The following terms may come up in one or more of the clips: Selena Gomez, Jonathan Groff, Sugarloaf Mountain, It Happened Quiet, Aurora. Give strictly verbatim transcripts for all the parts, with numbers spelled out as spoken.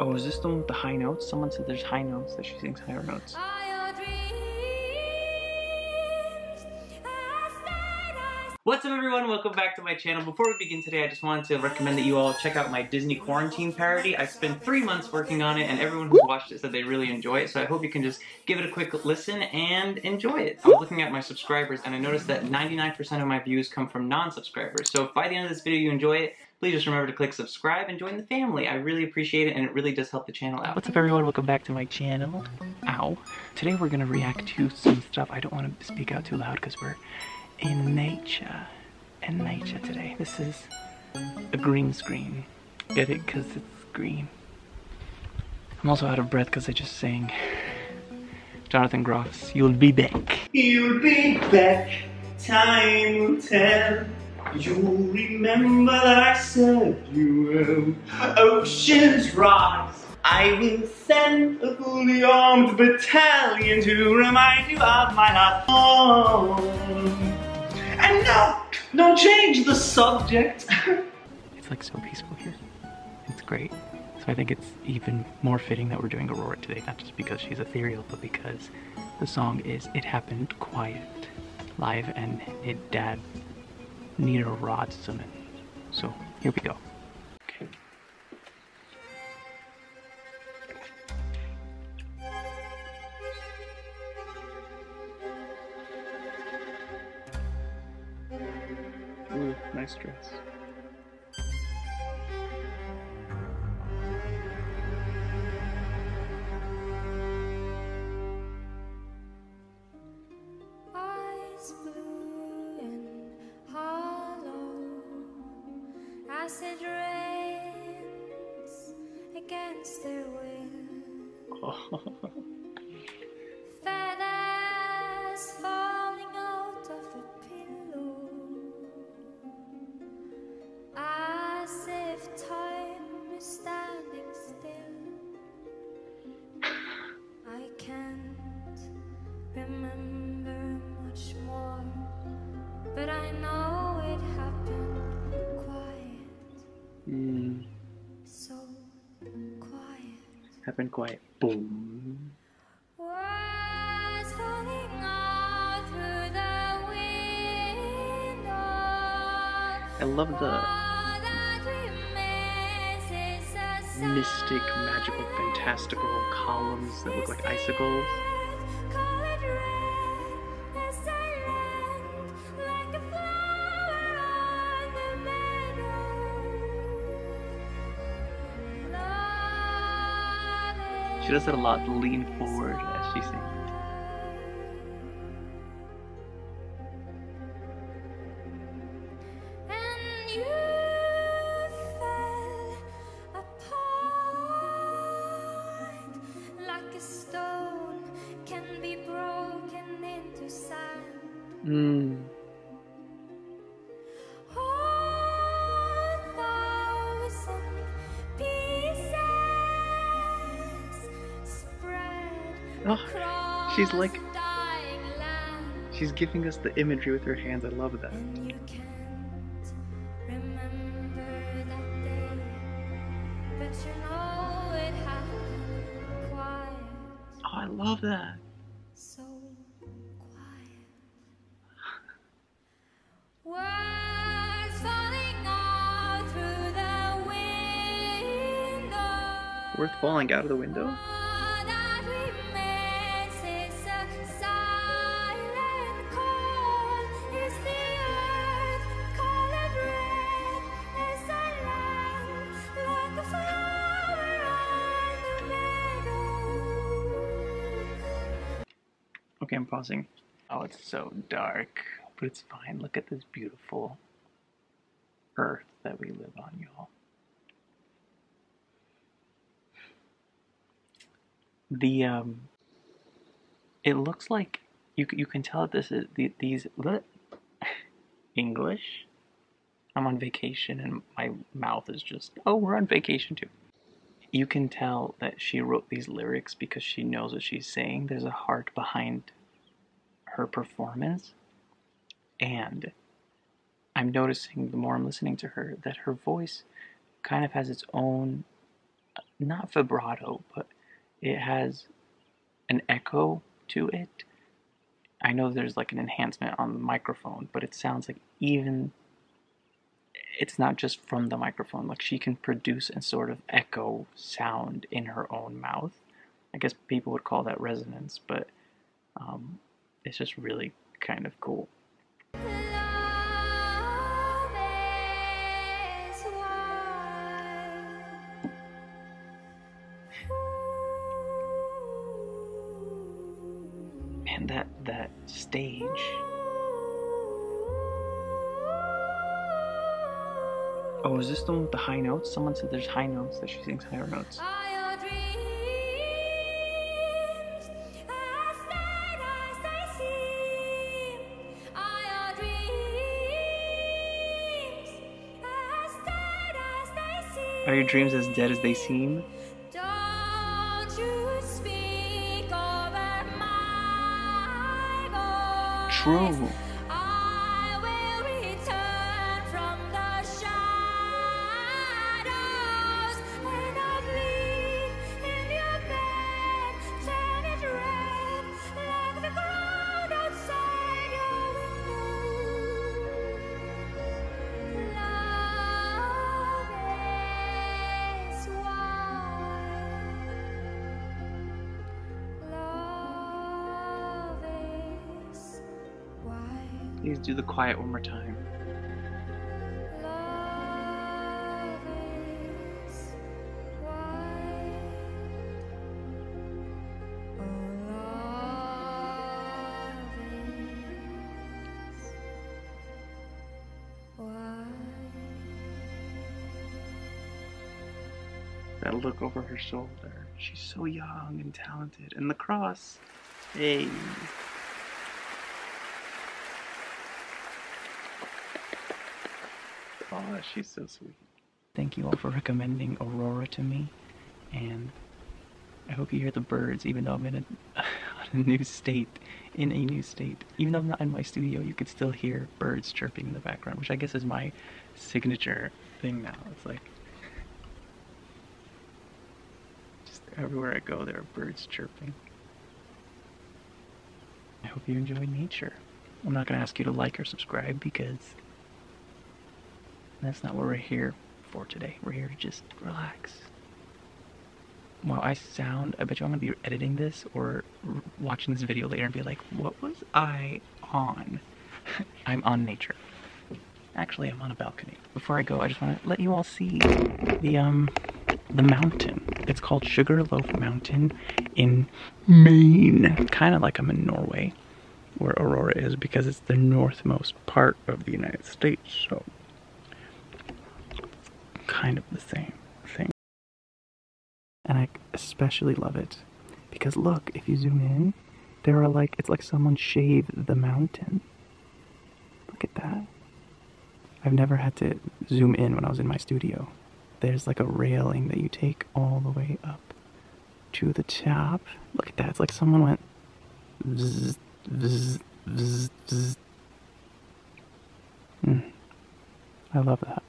Oh, is this the one with the high notes? Someone said there's high notes, that she sings higher notes. What's up everyone, welcome back to my channel. Before we begin today, I just wanted to recommend that you all check out my Disney Quarantine parody. I spent three months working on it and everyone who's watched it said they really enjoy it, so I hope you can just give it a quick listen and enjoy it. I was looking at my subscribers and I noticed that ninety-nine percent of my views come from non-subscribers, so if by the end of this video you enjoy it, please just remember to click subscribe and join the family. I really appreciate it and it really does help the channel out. What's up everyone, welcome back to my channel. Ow. Today we're gonna react to some stuff. I don't want to speak out too loud because we're in nature, in nature today. This is a green screen. Get it? Because it's green. I'm also out of breath because I just sang Jonathan Groff's You'll Be Back. You'll be back, time will tell. You'll remember that I said you will. Oceans rise. I will send a fully armed battalion to remind you of my heart. Oh. And no, no, change the subject. It's like so peaceful here. It's great. So I think it's even more fitting that we're doing Aurora today, not just because she's ethereal, but because the song is It Happened Quiet, live, and it dad need a rod summon. So here we go. Okay. Ooh, nice dress. Eyes blue and hollow as it rains against their will. But I know it happened quiet. Mm. So quiet. Happened quiet. Boom. Words falling out through the window. I love the mystic, magical, fantastical columns that look like icicles. She does it a lot, lean forward as she sings. And you fell apart like a stone can be broken into sand. Mm. Oh, she's like, she's giving us the imagery with her hands. I love that. Oh, I love that. So quiet. Worth falling out of the window? Okay, I'm pausing. Oh, it's so dark, but it's fine. Look at this beautiful earth that we live on, y'all. The um, it looks like you you can tell that this is the, these bleh, English. I'm on vacation and my mouth is just, oh, we're on vacation too. You can tell that she wrote these lyrics because she knows what she's saying. There's a heart behind her performance, and I'm noticing the more I'm listening to her that her voice kind of has its own not vibrato, but it has an echo to it. I know there's like an enhancement on the microphone, but it sounds like even it's not just from the microphone. Like, she can produce a sort of echo sound in her own mouth. I guess people would call that resonance, but um, it's just really kind of cool. And that that stage, oh, is this the one with the high notes? Someone said there's high notes, that she sings higher notes. Are your dreams as dead as they seem? Don't you speak over my voice. True. I will return from the shadows and I'll bleed in your bed, turn it red like the crowd outside your window. Love it. Please do the quiet one more time. That look over her shoulder. She's so young and talented. And the cross. Hey. Oh, she's so sweet. Thank you all for recommending Aurora to me, and I hope you hear the birds, even though I'm in a, a new state, in a new state. Even though I'm not in my studio, you could still hear birds chirping in the background, which I guess is my signature thing now. It's like, just everywhere I go, there are birds chirping. I hope you enjoy nature. I'm not going to ask you to like or subscribe, because that's not what we're here for today. We're here to just relax. While I sound, I bet you I'm going to be editing this or watching this video later and be like, what was I on? I'm on nature. Actually, I'm on a balcony. Before I go, I just want to let you all see the, um, the mountain. It's called Sugarloaf Mountain in Maine. Kind of like I'm in Norway, where Aurora is, because it's the northmost part of the United States, so kind of the same thing. And I especially love it because, look, if you zoom in, there are like, it's like someone shaved the mountain. Look at that. I've never had to zoom in when I was in my studio. There's like a railing that you take all the way up to the top. Look at that. It's like someone went vzz, vzz, vzz, vzz. Hmm. I love that.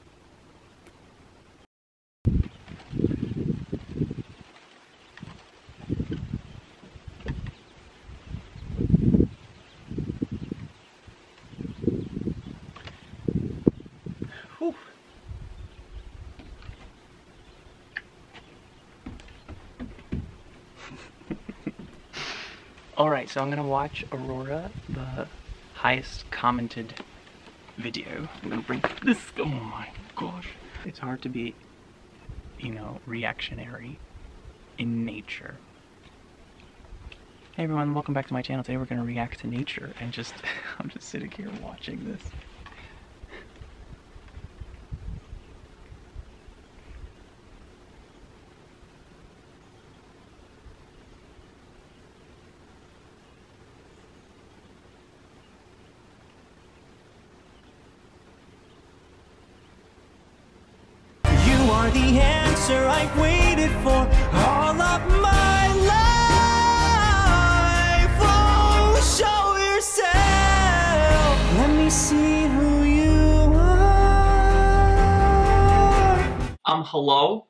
Alright, so I'm going to watch Aurora, the highest commented video. I'm going to bring this, oh my gosh. It's hard to be, you know, reactionary in nature. Hey everyone, welcome back to my channel. Today we're going to react to nature and just, I'm just sitting here watching this. The answer I've waited for all of my life. Oh, show yourself. Let me see who you are. Um, hello?